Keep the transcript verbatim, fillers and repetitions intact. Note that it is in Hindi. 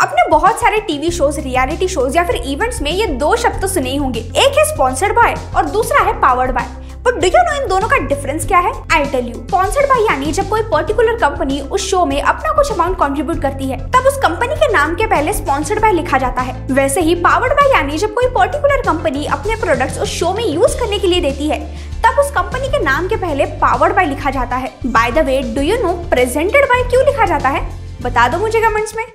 आपने बहुत सारे टीवी शोज, रियलिटी शोज या फिर इवेंट्स में ये दो शब्द तो सुने ही होंगे। एक है स्पॉन्सर्ड बाय और दूसरा है powered by. But do you know इन दोनों का डिफरेंस क्या है? I tell you. Sponsored by यानी जब कोई पर्टिकुलर कंपनी उस शो में अपना कुछ अमाउंट कंट्रीब्यूट करती है तब उस कंपनी के नाम के पहले स्पॉन्सर्ड बाय लिखा जाता है। वैसे ही पावर्ड बाय यानी जब कोई पर्टिकुलर कंपनी अपने प्रोडक्ट्स उस शो में यूज करने के लिए देती है तब उस कंपनी के नाम के पहले पावर्ड बाय लिखा जाता है। By the way, do you know presented by क्यों लिखा जाता है? बता दो मुझे कमेंट्स में।